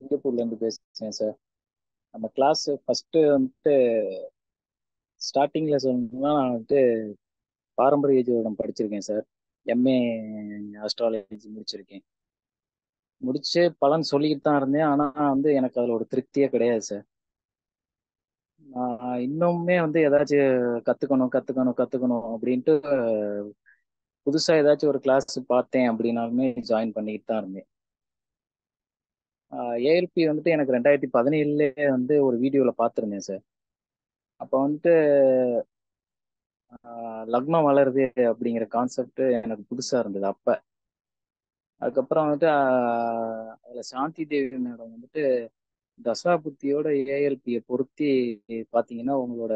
சிங்கப்பூர்ல இருந்து பேசுறேன் சார். நம்ம கிளாஸ் ஃபர்ஸ்ட் வந்துட்டு ஸ்டார்டிங்ல சொல்லணும்னா நான் வந்துட்டு பாரம்பரிய ஜோதிடம் படிச்சிருக்கேன் சார். எம்ஏ ஆஸ்ட்ராலஜி முடிச்சிருக்கேன். முடிச்சு பலன் சொல்லிக்கிட்டு தான் இருந்தேன். ஆனா வந்து எனக்கு அதுல ஒரு திருப்தியே கிடையாது சார். நான் இன்னுமே வந்து ஏதாச்சும் கத்துக்கணும் அப்படின்ட்டு புதுசா ஏதாச்சும் ஒரு கிளாஸ் பார்த்தேன் அப்படின்னாலுமே ஜாயின் பண்ணிக்கிட்டு தான் இருந்தேன். ஏஎல்பி வந்துட்டு எனக்கு 2017 வந்து ஒரு வீடியோவில் பார்த்துருந்தேன் சார். அப்போ வந்துட்டு லக்னம் வளருது அப்படிங்கிற கான்செப்ட் எனக்கு புதுசாக இருந்தது அப்போ. அதுக்கப்புறம் வந்துட்டு அதில் சாந்தி தேவி மேடம் வந்துட்டு தசா புத்தியோட ஏஎல்பியை பொருத்தி பார்த்தீங்கன்னா உங்களோட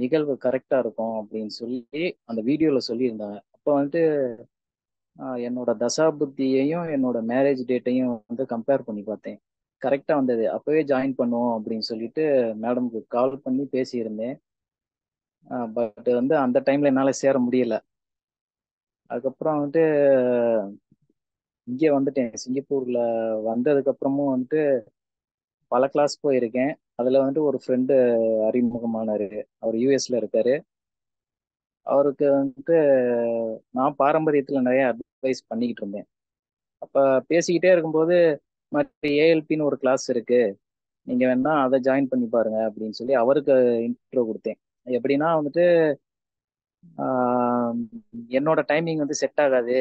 நிகழ்வு கரெக்டாக இருக்கும் அப்படின்னு சொல்லி அந்த வீடியோவில் சொல்லியிருந்தாங்க. அப்போ வந்துட்டு என்னோட தசா புத்தியையும் என்னோட மேரேஜ் டேட்டையும் வந்து கம்பேர் பண்ணி பார்த்தேன். கரெக்டாக வந்தது. அப்போவே ஜாயின் பண்ணுவோம் அப்படின்னு சொல்லிட்டு மேடம்க்கு கால் பண்ணி பேசியிருந்தேன். பட் வந்து அந்த டைமில் என்னால் சேர முடியல. அதுக்கப்புறம் வந்துட்டு இங்கே வந்துட்டேன். சிங்கப்பூரில் வந்ததுக்கப்புறமும் வந்துட்டு பல கிளாஸ் போயிருக்கேன். அதில் வந்துட்டு ஒரு ஃப்ரெண்டு அறிமுகமானார். அவர் யூஎஸில் இருக்கார். அவருக்கு வந்துட்டு நான் பாரம்பரியத்தில் நிறைய அட்வைஸ் பண்ணிக்கிட்டு இருந்தேன். அப்போ பேசிக்கிட்டே இருக்கும்போது மற்ற ஏஎல்பின்னு ஒரு கிளாஸ் இருக்குது, நீங்கள் வேணால் அதை ஜாயின் பண்ணி பாருங்க அப்படின்னு சொல்லி அவருக்கு இன்ட்ரோ கொடுத்தேன். எப்படின்னா வந்துட்டு என்னோட டைமிங் வந்து செட் ஆகாது,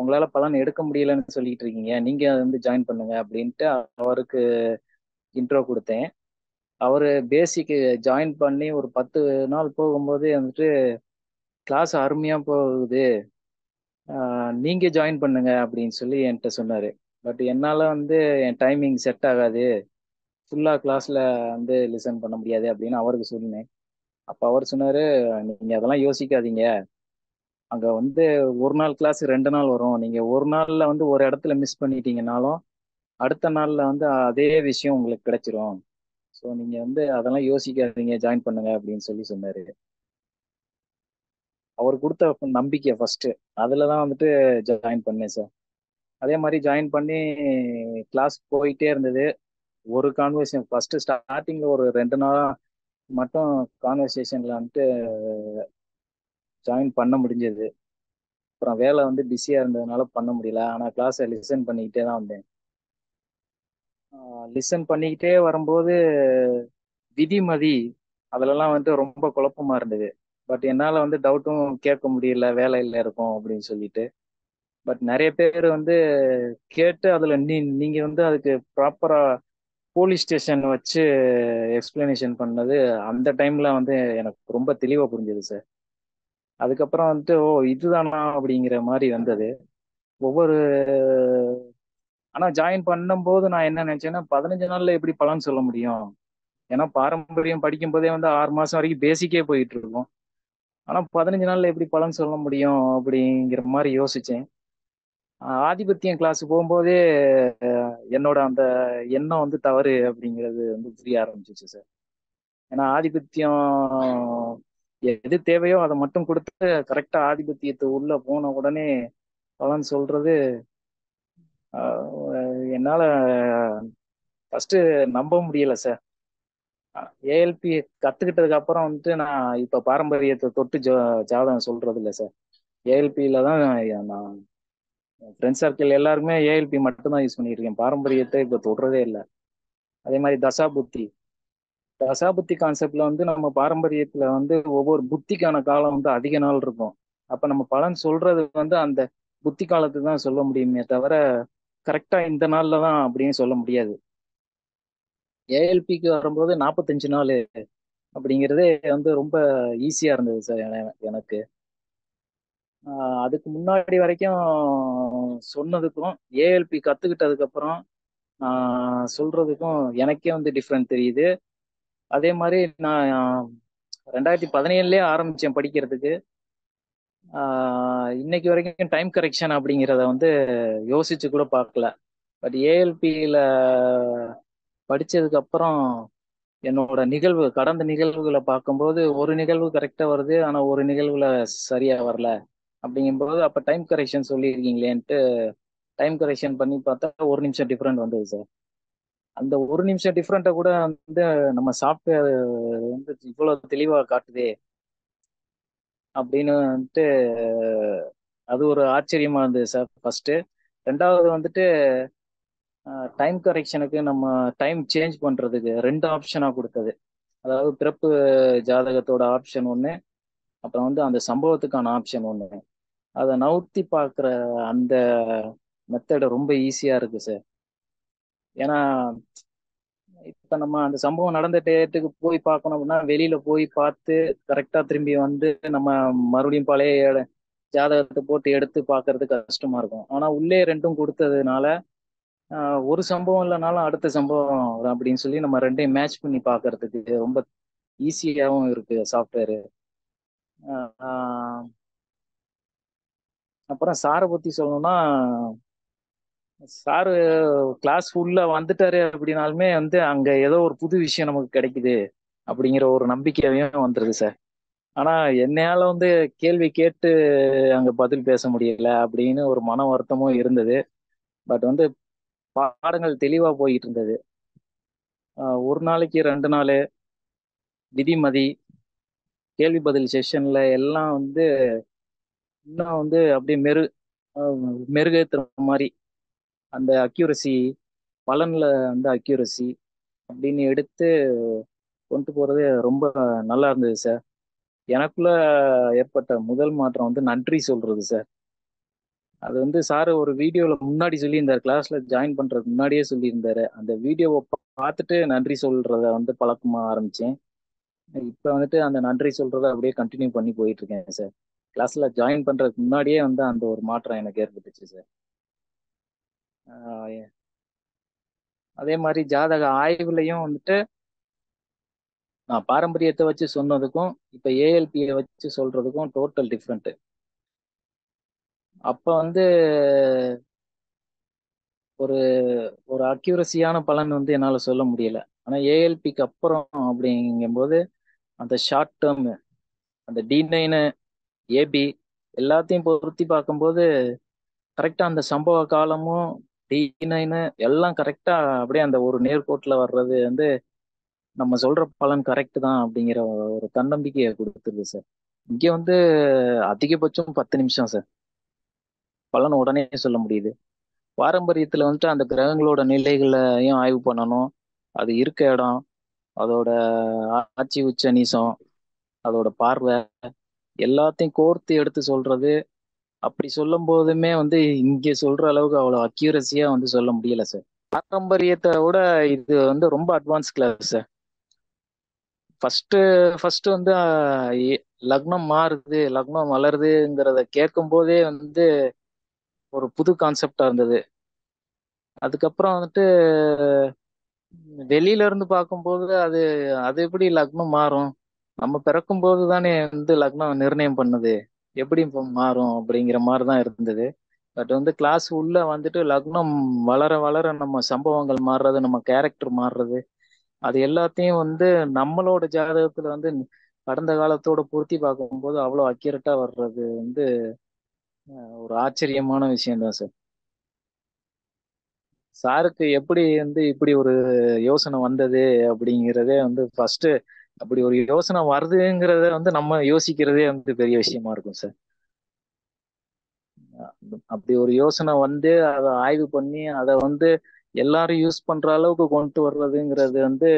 உங்களால் பலன் எடுக்க முடியலன்னு சொல்லிட்டு இருக்கீங்க, நீங்கள் வந்து ஜாயின் பண்ணுங்க அப்படின்ட்டு அவருக்கு இன்ட்ரோ கொடுத்தேன். அவர் பேசிக்கு ஜாயின் பண்ணி ஒரு 10 நாள் போகும்போது வந்துட்டு கிளாஸ் அருமையாக போகுது, நீங்கள் ஜாயின் பண்ணுங்க அப்படின்னு சொல்லி என்கிட்ட சொன்னார். பட் என்னால் வந்து என் டைமிங் செட் ஆகாது, ஃபுல்லாக கிளாஸில் வந்து லிசன் பண்ண முடியாது அப்படின்னு அவருக்கு சொன்னேன். அப்போ அவர் சொன்னார், நீங்கள் அதெல்லாம் யோசிக்காதீங்க, அங்கே வந்து ஒரு நாள் கிளாஸ் 2 நாள் வரும், நீங்கள் ஒரு நாளில் வந்து ஒரு இடத்துல மிஸ் பண்ணிட்டீங்கனாலும் அடுத்த நாளில் வந்து அதே விஷயம் உங்களுக்கு கிடைச்சிரும், ஸோ நீங்கள் வந்து அதெல்லாம் யோசிக்காதீங்க, ஜாயின் பண்ணுங்க அப்படின்னு சொல்லி சொன்னார். அவர் கொடுத்த நம்பிக்கை ஃபர்ஸ்ட் அதில் தான் வந்துட்டு ஜாயின் பண்ணேன் சார். அதே மாதிரி ஜாயின் பண்ணி கிளாஸ் போயிட்டே இருந்தது. ஒரு கான்வர்சேஷன் ஃபர்ஸ்ட் ஸ்டார்டிங்கில் ஒரு 2 நாளாக மட்டும் கான்வர்சேஷனில் வந்துட்டு ஜாயின் பண்ண முடிஞ்சது. அப்புறம் வேலை வந்து பிஸியாக இருந்ததுனால பண்ண முடியல. ஆனால் கிளாஸை லிசன் பண்ணிக்கிட்டே தான் வந்தேன். லிசன் பண்ணிக்கிட்டே வரும்போது விதிமதி அதிலலாம் வந்துட்டு ரொம்ப குழப்பமாக இருந்தது. பட் என்னால் வந்து டவுட்டும் கேட்க முடியல, வேலை இல்லை இருக்கும் அப்படின்னு சொல்லிட்டு. பட் நிறைய பேர் வந்து கேட்டு அதில் நீங்கள் வந்து அதுக்கு ப்ராப்பராக போலீஸ் ஸ்டேஷன் வச்சு எக்ஸ்பிளனேஷன் பண்ணது அந்த டைமில் வந்து எனக்கு ரொம்ப தெளிவாக புரிஞ்சுது சார். அதுக்கப்புறம் வந்துட்டு ஓ இதுதானா அப்படிங்கிற மாதிரி வந்தது ஒவ்வொரு. ஆனால் ஜாயின் பண்ணும்போது நான் என்ன நினச்சேன்னா 15 நாளில் எப்படி பலன்னு சொல்ல முடியும், ஏன்னா பாரம்பரியம் படிக்கும்போதே வந்து 6 மாதம் வரைக்கும் பேசிக்கே போயிட்டு இருக்கும், ஆனால் 15 நாளில் எப்படி பலன் சொல்ல முடியும் அப்படிங்கிற மாதிரி யோசித்தேன். ஆதிபத்தியம் கிளாஸ் போகும்போதே என்னோட அந்த எண்ணம் வந்து தவறு அப்படிங்கிறது வந்து புரிய ஆரம்பிச்சிச்சு சார். ஏன்னா ஆதிபத்தியம் எது தேவையோ அதை மட்டும் கொடுத்து கரெக்டாக ஆதிபத்தியத்தை உள்ளே போன உடனே பலன் சொல்கிறது என்னால் ஃபஸ்ட்டு நம்ப முடியலை சார். ஏஎல்பி கற்றுக்கிட்டதுக்கு அப்புறம் வந்துட்டு நான் இப்போ பாரம்பரியத்தை தொட்டு ஜாதகம் சொல்கிறது இல்லை சார். ஏஎல்பியில் தான் நான் ஃப்ரெண்ட்ஸ் சர்க்கிள் எல்லாருக்குமே ஏஎல்பி மட்டும்தான் யூஸ் பண்ணியிருக்கேன், பாரம்பரியத்தை இப்போ தொடுறதே இல்லை. அதே மாதிரி தசா புத்தி கான்செப்டில் வந்து நம்ம பாரம்பரியத்தில் வந்து ஒவ்வொரு புத்திக்கான காலம் வந்து அதிக நாள் இருக்கும். அப்போ நம்ம பலன் சொல்கிறது வந்து அந்த புத்தி காலத்துக்கு தான் சொல்ல முடியுமே தவிர கரெக்டாக இந்த நாளில் தான் அப்படின்னு சொல்ல முடியாது. ஏஎல்பிக்கு வரும்போது 45 நாள் அப்படிங்கிறதே வந்து ரொம்ப ஈஸியாக இருந்தது சார் எனக்கு. அதுக்கு முன்னாடி வரைக்கும் சொன்னதுக்கும் ஏஎல்பி கற்றுக்கிட்டதுக்கப்புறம் நான் சொல்கிறதுக்கும் எனக்கே வந்து டிஃப்ரெண்ட் தெரியுது. அதே மாதிரி நான் 2017 ஆரம்பித்தேன் படிக்கிறதுக்கு. இன்னைக்கு வரைக்கும் டைம் கரெக்ஷன் அப்படிங்கிறத வந்து யோசிச்சு கூட பார்க்கல. பட் ஏஎல்பியில் படித்ததுக்கு அப்புறம் என்னோட நிகழ்வு கடந்த நிகழ்வுகளை பார்க்கும்போது ஒரு நிகழ்வு கரெக்டாக வருது, ஆனால் ஒரு நிகழ்வுல சரியாக வரல அப்படிங்கும்போது அப்போ டைம் கரெக்ஷன் சொல்லியிருக்கீங்களேன்ட்டு டைம் கரெக்ஷன் பண்ணி பார்த்தா 1 நிமிஷம் டிஃப்ரெண்ட் வந்தது சார். அந்த ஒரு நிமிஷம் டிஃப்ரெண்டா கூட வந்து நம்ம சாஃப்ட்வேர் வந்து இவ்வளவு தெளிவா காட்டுதே அப்படின்னு வந்துட்டு அது ஒரு ஆச்சரியமா இருந்தது சார் ஃபர்ஸ்ட். ரெண்டாவது வந்துட்டு டைம் கரெக்ஷனுக்கு நம்ம டைம் சேஞ்ச் பண்றதுக்கு 2 ஆப்ஷனா கொடுத்தது. அதாவது பிறப்பு ஜாதகத்தோட ஆப்ஷன் ஒன்று, அப்புறம் வந்து அந்த சம்பவத்துக்கான ஆப்ஷன் ஒன்று. அதை நவுத்தி பார்க்குற அந்த மெத்தடு ரொம்ப ஈஸியாக இருக்கு சார். ஏன்னா இப்போ நம்ம அந்த சம்பவம் நடந்த டேட்டுக்கு போய் பார்க்கணும் அப்படின்னா வெளியில போய் பார்த்து கரெக்டாக திரும்பி வந்து நம்ம மறுபடியும் பழைய ஜாதகத்தை போட்டு எடுத்து பார்க்கறது கஷ்டமா இருக்கும். ஆனால் உள்ளே ரெண்டும் கொடுத்ததுனால ஒரு சம்பவம் இல்லைனாலும் அடுத்த சம்பவம் அப்படின்னு சொல்லி நம்ம ரெண்டையும் மேட்ச் பண்ணி பார்க்கறதுக்கு ரொம்ப ஈஸியாகவும் இருக்கு சாஃப்ட்வேரு. அப்புறம் சாரை பற்றி சொல்லணும்னா, சாரு கிளாஸ் ஃபுல்லாக வந்துட்டாரு அப்படின்னாலுமே வந்து அங்கே ஏதோ ஒரு புது விஷயம் நமக்கு கிடைக்குது அப்படிங்கிற ஒரு நம்பிக்கையாகவும் வந்துடுது சார். ஆனால் என்னையால் வந்து கேள்வி கேட்டு அங்கே பதில் பேச முடியல அப்படின்னு ஒரு மன வருத்தமும் இருந்தது. பட் வந்து பாடங்கள் தெளிவாக போயிட்டு இருந்தது. ஒரு நாளைக்கு 2 நாள் விதிமதி கேள்வி பதில் செஷனில் எல்லாம் வந்து இன்னும் வந்து அப்படியே மெருகேற்றுற மாதிரி அந்த அக்யூரசி பலனில் அந்த அக்யூரசி அப்படின்னு எடுத்து கொண்டு போகிறது ரொம்ப நல்லா இருந்தது சார். எனக்குள்ளே ஏற்பட்ட முதல் மாற்றம் வந்து நன்றி சொல்கிறது சார். அது வந்து சார் ஒரு வீடியோவில் முன்னாடி சொல்லியிருந்தார், கிளாஸில் ஜாயின் பண்ணுறதுக்கு முன்னாடியே சொல்லியிருந்தார். அந்த வீடியோவை பார்த்துட்டு நன்றி சொல்கிறத வந்து பழக்கமாக ஆரம்பித்தேன். இப்போ வந்துட்டு அந்த நன்றி சொல்கிறத அப்படியே கண்டினியூ பண்ணி போயிட்டுருக்கேன் சார். கிளாஸில் ஜாயின் பண்ணுறதுக்கு முன்னாடியே வந்து அந்த ஒரு மாற்றம் எனக்கு ஏற்பட்டுச்சு சார். அதே மாதிரி ஜாதக ஆய்வுலையும் வந்துட்டு நான் பாரம்பரியத்தை வச்சு சொன்னதுக்கும் இப்போ ஏஎல்பியை வச்சு சொல்கிறதுக்கும் டோட்டல் டிஃப்ரெண்ட்டு. அப்போ வந்து ஒரு ஒரு அக்யூரஸியான பலன் வந்து என்னால் சொல்ல முடியலை. ஆனால் ஏஎல்பிக்கு அப்புறம் அப்படிங்கும்போது அந்த ஷார்ட் டேர்மு அந்த D9 AB எல்லாத்தையும் பொருத்தி பார்க்கும்போது கரெக்டாக அந்த சம்பவ காலமும் D9 எல்லாம் கரெக்டாக அப்படியே அந்த ஒரு நேர்கோட்டில் வர்றது வந்து நம்ம சொல்கிற பலன் கரெக்டு தான் அப்படிங்கிற ஒரு தன்னம்பிக்கையை கொடுத்துருது சார். இங்கே வந்து அதிகபட்சம் 10 நிமிஷம் சார் பலன் உடனே சொல்ல முடியுது. பாரம்பரியத்தில் வந்துட்டு அந்த கிரகங்களோட நிலைகளையும் ஆய்வு பண்ணணும், அது இருக்க இடம், அதோட ஆட்சி உச்ச நீசம், அதோட பார்வை எல்லாத்தையும் கோர்த்து எடுத்து சொல்கிறது. அப்படி சொல்லும் போதுமே வந்து இங்கே சொல்கிற அளவுக்கு அவ்வளோ அக்யூரஸியாக வந்து சொல்ல முடியலை சார். பாரம்பரியத்தை விட இது வந்து ரொம்ப அட்வான்ஸ் கிளாஸ் சார். ஃபஸ்ட்டு வந்து லக்னம் மாறுது லக்னம் வளருதுங்கிறத கேட்கும் போதே வந்து ஒரு புது கான்செப்டாக இருந்தது. அதுக்கப்புறம் வந்துட்டு வெளியில இருந்து பார்க்கும்போது அது எப்படி லக்னம் மாறும், நம்ம பிறக்கும்போது தானே வந்து லக்னம் நிர்ணயம் பண்ணுது, எப்படி மாறும் அப்படிங்கிற மாதிரி தான் இருந்தது. பட் வந்து கிளாஸ் உள்ள வந்துட்டு லக்னம் வளர வளர நம்ம சம்பவங்கள் மாறுறது, நம்ம கேரக்டர் மாறுறது, அது எல்லாத்தையும் வந்து நம்மளோட ஜாதகத்தில் வந்து கடந்த காலத்தோட பூர்த்தி பார்க்கும்போது அவ்வளோ அக்யூரேட்டாக வர்றது வந்து ஒரு ஆச்சரியமான விஷயம்தான் சார். சாருக்கு எப்படி வந்து இப்படி ஒரு யோசனை வந்தது அப்படிங்கிறதே வந்து ஃபர்ஸ்ட் அப்படி ஒரு யோசனை வருதுங்கிறத வந்து நம்ம யோசிக்கிறதே வந்து பெரிய விஷயமா இருக்கும் சார். அப்படி ஒரு யோசனை வந்து அதை ஆய்வு பண்ணி அதை வந்து எல்லாரும் யூஸ் பண்ற அளவுக்கு கொண்டு வர்றதுங்கிறது வந்து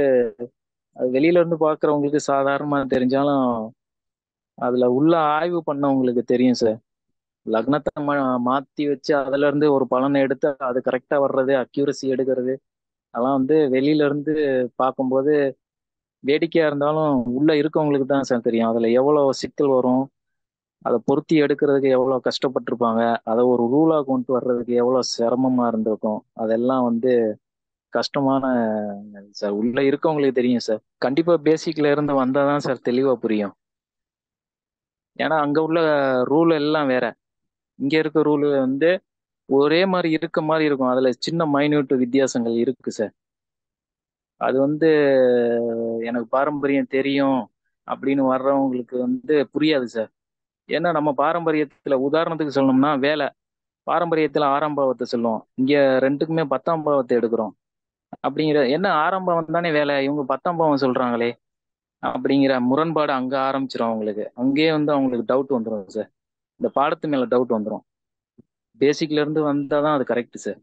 வெளியில இருந்து பாக்குறவங்களுக்கு சாதாரணமா தெரிஞ்சாலும் அதுல உள்ள ஆய்வு பண்ணவங்களுக்கு தெரியும் சார். லக்னத்தை மாற்றி வச்சு அதுல இருந்து ஒரு பலனை எடுத்து அது கரெக்டாக வர்றது, அக்யூரஸி எடுக்கிறது, அதெல்லாம் வந்து வெளியில இருந்து பார்க்கும்போது வேடிக்கையாக இருந்தாலும் உள்ளே இருக்கவங்களுக்கு தான் சார் தெரியும் அதில் எவ்வளோ சிக்கல் வரும், அதை பொருத்தி எடுக்கிறதுக்கு எவ்வளோ கஷ்டப்பட்டிருப்பாங்க, அதை ஒரு ரூலாக கொண்டு வர்றதுக்கு எவ்வளோ சிரமமாக இருந்திருக்கும், அதெல்லாம் வந்து கஷ்டமான சார். உள்ளே இருக்கவங்களுக்கு தெரியும் சார். கண்டிப்பாக பேசிக்கில் இருந்து வந்தால் தான் சார் தெளிவாக புரியும். ஏன்னா அங்கே உள்ள ரூல் எல்லாம் வேற, இங்கே இருக்க ரூல் வந்து ஒரே மாதிரி இருக்க மாதிரி இருக்கும், அதில் சின்ன மைன்யூட் வித்தியாசங்கள் இருக்கு சார். அது வந்து எனக்கு பாரம்பரியம் தெரியும் அப்படின்னு வர்றவங்களுக்கு வந்து புரியாது சார். ஏன்னா நம்ம பாரம்பரியத்தில் உதாரணத்துக்கு சொல்லணும்னா வேலை பாரம்பரியத்தில் 6ஆம் பாவத்தை சொல்லுவோம், இங்கே 2க்குமே 10ஆம் பாவத்தை எடுக்கிறோம். அப்படிங்கிற என்ன ஆரம்பம் தானே வேலை, இவங்க 19 சொல்றாங்களே அப்படிங்கிற முரண்பாடு அங்க ஆரம்பிச்சிடும். அவங்களுக்கு அங்கேயே அவங்களுக்கு டவுட் வந்துடும் சார், இந்த பாடத்து மேல டவுட் வந்துடும். பேசிக்ல இருந்து வந்தாதான் அது கரெக்ட் சார்.